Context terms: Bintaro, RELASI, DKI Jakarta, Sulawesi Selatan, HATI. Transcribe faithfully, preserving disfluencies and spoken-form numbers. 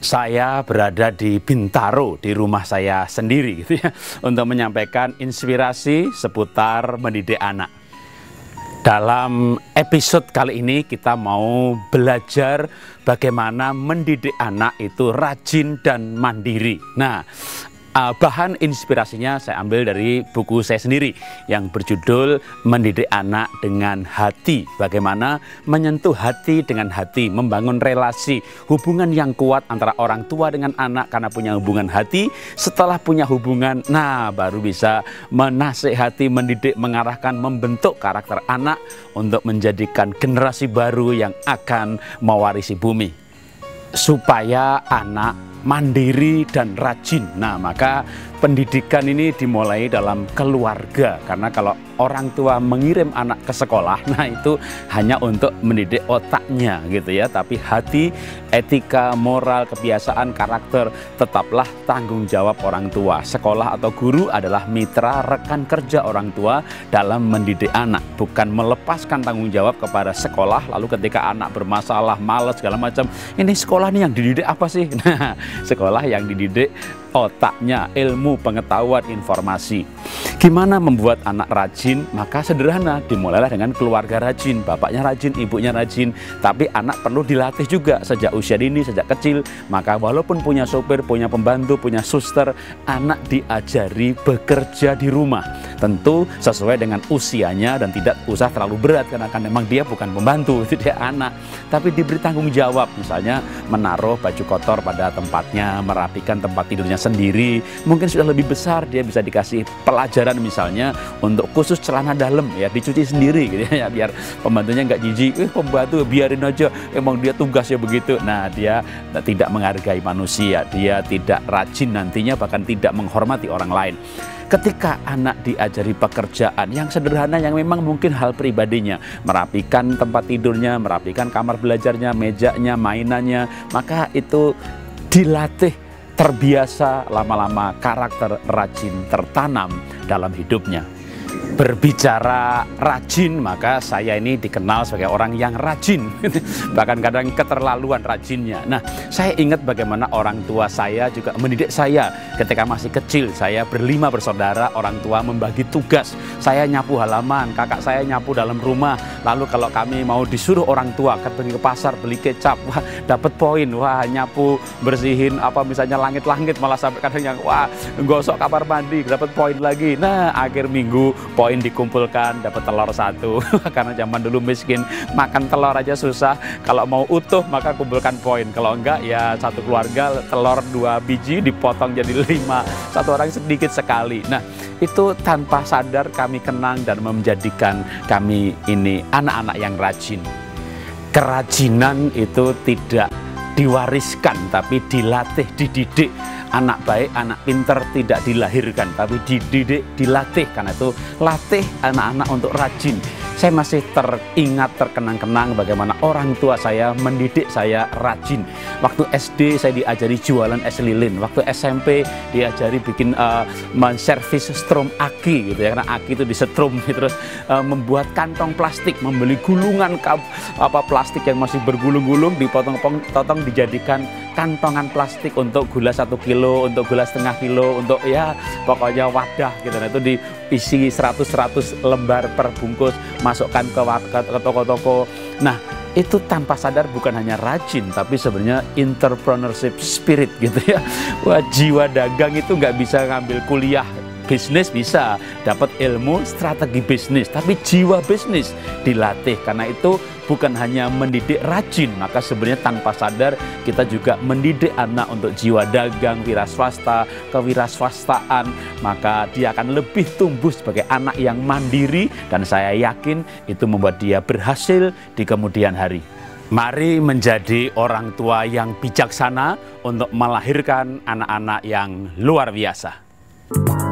saya berada di Bintaro, di rumah saya sendiri gitu ya, untuk menyampaikan inspirasi seputar mendidik anak. Dalam episode kali ini kita mau belajar bagaimana mendidik anak itu rajin dan mandiri. Nah, bahan inspirasinya saya ambil dari buku saya sendiri yang berjudul Mendidik Anak dengan Hati. Bagaimana menyentuh hati dengan hati, membangun relasi, hubungan yang kuat antara orang tua dengan anak karena punya hubungan hati. Setelah punya hubungan, nah baru bisa menasehati, mendidik, mengarahkan, membentuk karakter anak untuk menjadikan generasi baru yang akan mewarisi bumi. Supaya anak mandiri dan rajin. Nah, maka pendidikan ini dimulai dalam keluarga, karena kalau orang tua mengirim anak ke sekolah, nah itu hanya untuk mendidik otaknya gitu ya, tapi hati, etika, moral, kebiasaan, karakter tetaplah tanggung jawab orang tua. Sekolah atau guru adalah mitra rekan kerja orang tua dalam mendidik anak, bukan melepaskan tanggung jawab kepada sekolah. Lalu ketika anak bermasalah, malas segala macam, ini sekolah nih yang dididik apa sih? Nah, sekolah yang dididik otaknya, ilmu, pengetahuan, informasi. Gimana membuat anak rajin? Maka sederhana, dimulailah dengan keluarga rajin, bapaknya rajin, ibunya rajin. Tapi anak perlu dilatih juga sejak usia dini, sejak kecil. Maka walaupun punya sopir, punya pembantu, punya suster, anak diajari bekerja di rumah. Tentu sesuai dengan usianya dan tidak usah terlalu berat, karena kan memang dia bukan pembantu, tidak anak. Tapi diberi tanggung jawab, misalnya menaruh baju kotor pada tempatnya, merapikan tempat tidurnya sendiri. Mungkin sudah lebih besar, dia bisa dikasih pelajaran misalnya untuk khusus celana dalam ya, dicuci sendiri gitu ya, biar pembantunya nggak jijik. Eh pembantu biarin aja, emang dia tugasnya begitu. Nah, dia tidak menghargai manusia, dia tidak rajin nantinya, bahkan tidak menghormati orang lain. Ketika anak diajari pekerjaan yang sederhana, yang memang mungkin hal pribadinya, merapikan tempat tidurnya, merapikan kamar belajarnya, mejanya, mainannya, maka itu dilatih, terbiasa, lama-lama karakter rajin tertanam dalam hidupnya. Berbicara rajin, maka saya ini dikenal sebagai orang yang rajin, bahkan kadang keterlaluan rajinnya. Nah, saya ingat bagaimana orang tua saya juga mendidik saya. Ketika masih kecil, saya berlima bersaudara, orang tua membagi tugas. Saya nyapu halaman, kakak saya nyapu dalam rumah. Lalu kalau kami mau disuruh orang tua pergi ke pasar beli kecap, wah dapat poin. Wah, nyapu, bersihin apa misalnya langit-langit, malah sampai kadang yang wah gosok kamar mandi, dapat poin lagi. Nah, akhir minggu poin dikumpulkan, dapat telur satu karena zaman dulu miskin, makan telur aja susah. Kalau mau utuh maka kumpulkan poin, kalau enggak ya satu keluarga telur dua biji dipotong jadi lima, satu orang sedikit sekali. Nah, itu tanpa sadar kami kenang dan menjadikan kami ini anak-anak yang rajin. Kerajinan itu tidak diwariskan, tapi dilatih, dididik. Anak baik, anak pinter tidak dilahirkan, tapi dididik, dilatih. Karena itu latih anak-anak untuk rajin. Saya masih teringat, terkenang-kenang bagaimana orang tua saya mendidik saya rajin. Waktu S D saya diajari jualan es lilin. Waktu S M P diajari bikin uh, menservis strom aki gitu ya, karena aki itu disetrum gitu. Terus uh, membuat kantong plastik, membeli gulungan kap, apa plastik yang masih bergulung-gulung, dipotong-potong dijadikan kantongan plastik untuk gula satu kilo, untuk gula setengah kilo, untuk ya pokoknya wadah gitu. Nah, itu diisi seratus seratus lembar per bungkus, masukkan ke toko-toko. Nah, itu tanpa sadar bukan hanya rajin, tapi sebenarnya entrepreneurship spirit gitu ya. Wah, jiwa dagang itu nggak bisa ngambil kuliah bisnis, bisa dapat ilmu strategi bisnis, tapi jiwa bisnis dilatih. Karena itu bukan hanya mendidik rajin, maka sebenarnya tanpa sadar kita juga mendidik anak untuk jiwa dagang, wira swasta, kewiraswastaan. Maka dia akan lebih tumbuh sebagai anak yang mandiri, dan saya yakin itu membuat dia berhasil di kemudian hari. Mari menjadi orang tua yang bijaksana untuk melahirkan anak-anak yang luar biasa.